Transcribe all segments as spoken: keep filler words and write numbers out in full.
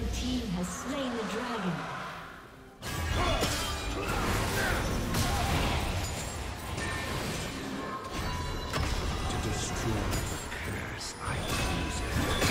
Red team has slain the dragon. To destroy the curse, I use it.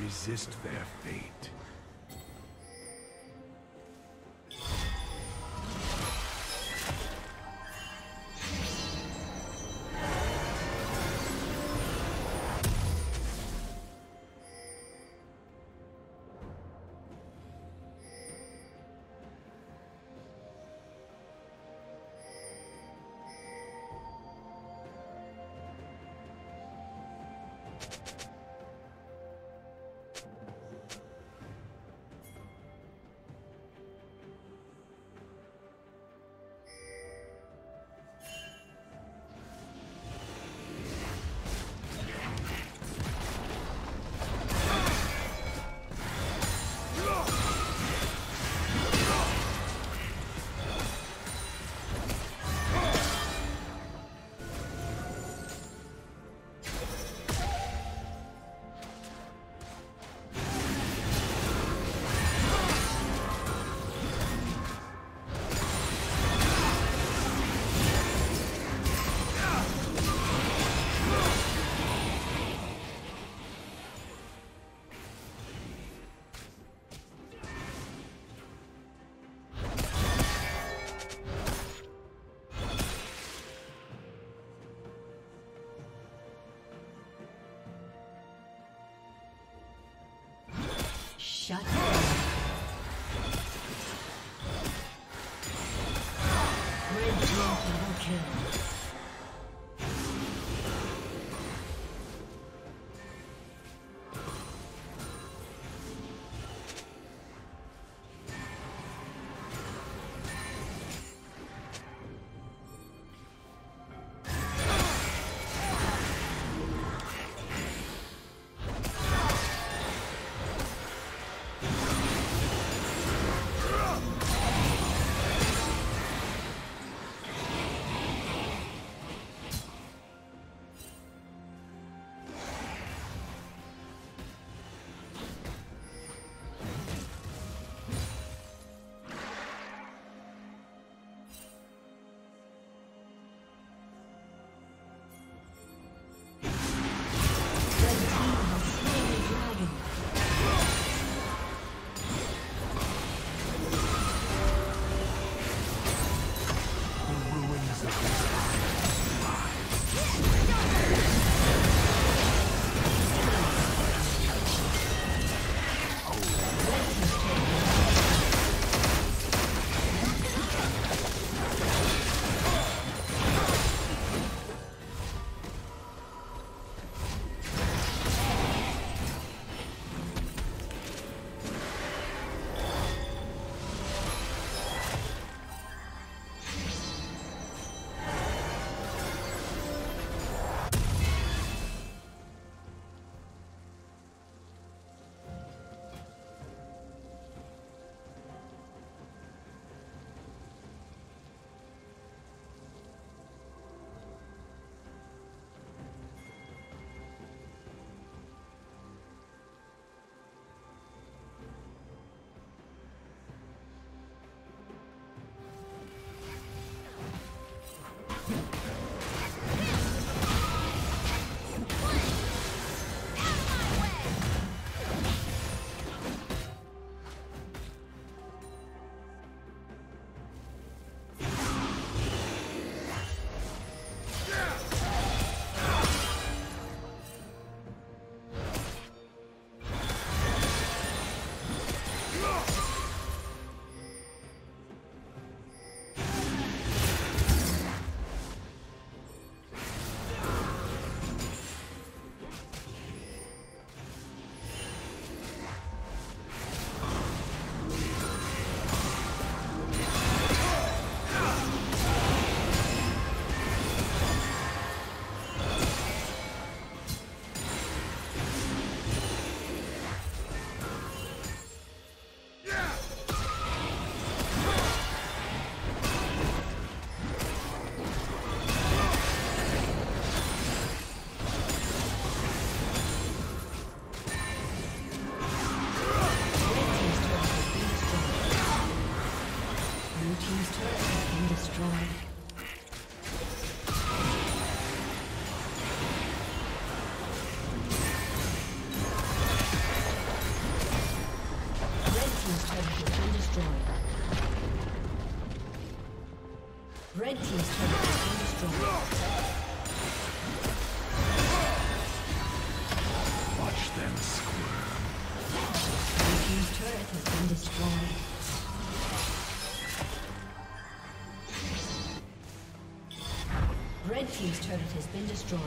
Resist their fate. Shut up. destroyed. Red team's turret has been destroyed. Watch them squirm. Red team's turret has been destroyed. Red team's turret has been destroyed.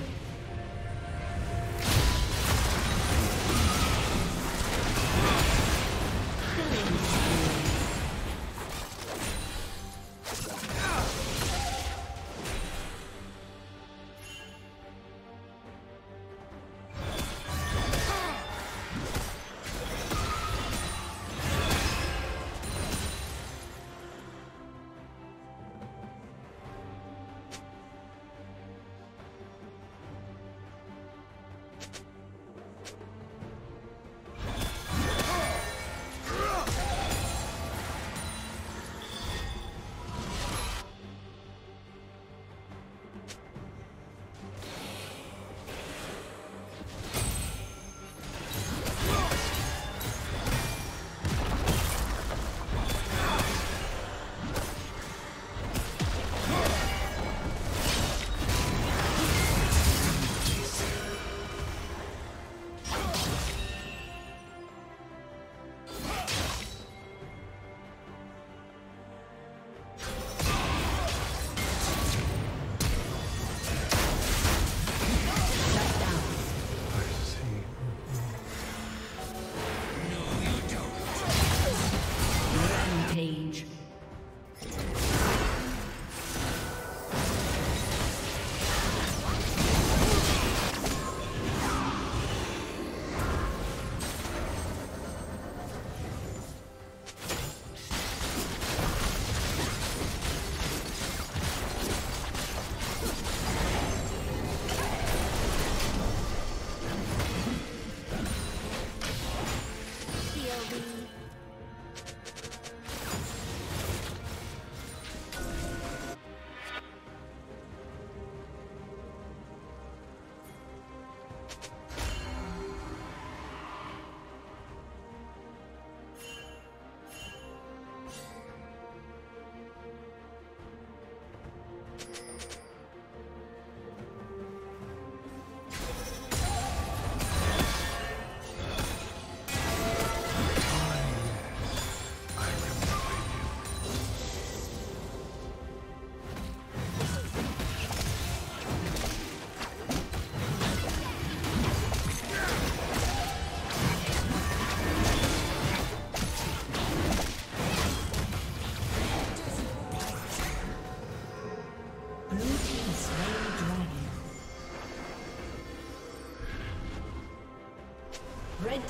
Red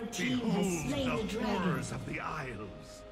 Red team has slain the dragon. Behold the horrors of the Isles.